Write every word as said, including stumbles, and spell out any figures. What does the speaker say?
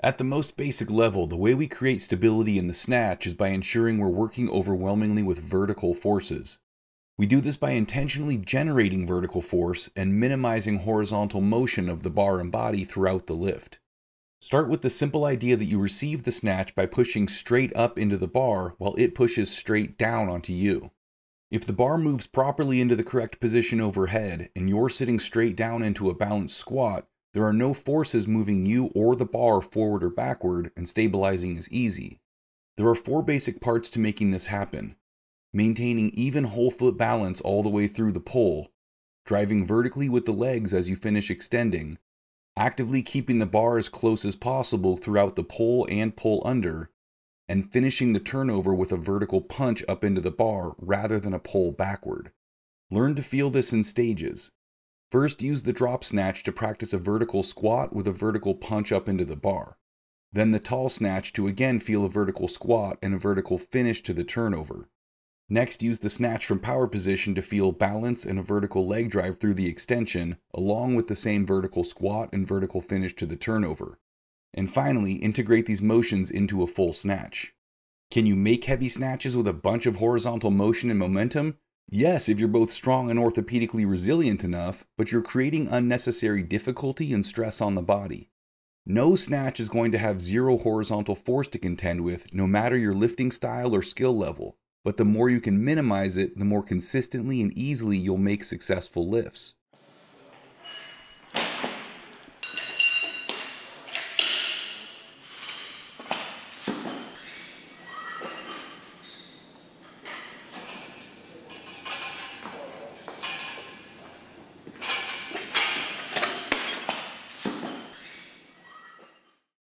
At the most basic level, the way we create stability in the snatch is by ensuring we're working overwhelmingly with vertical forces. We do this by intentionally generating vertical force and minimizing horizontal motion of the bar and body throughout the lift. Start with the simple idea that you receive the snatch by pushing straight up into the bar while it pushes straight down onto you. If the bar moves properly into the correct position overhead and you're sitting straight down into a balanced squat, there are no forces moving you or the bar forward or backward, and stabilizing is easy. There are four basic parts to making this happen: maintaining even whole foot balance all the way through the pull, driving vertically with the legs as you finish extending, actively keeping the bar as close as possible throughout the pull and pull under, and finishing the turnover with a vertical punch up into the bar rather than a pull backward. Learn to feel this in stages. First, use the drop snatch to practice a vertical squat with a vertical punch up into the bar. Then the tall snatch to again feel a vertical squat and a vertical finish to the turnover. Next, use the snatch from power position to feel balance and a vertical leg drive through the extension, along with the same vertical squat and vertical finish to the turnover. And finally, integrate these motions into a full snatch. Can you make heavy snatches with a bunch of horizontal motion and momentum? Yes, if you're both strong and orthopedically resilient enough, but you're creating unnecessary difficulty and stress on the body. No snatch is going to have zero horizontal force to contend with, no matter your lifting style or skill level, but the more you can minimize it, the more consistently and easily you'll make successful lifts.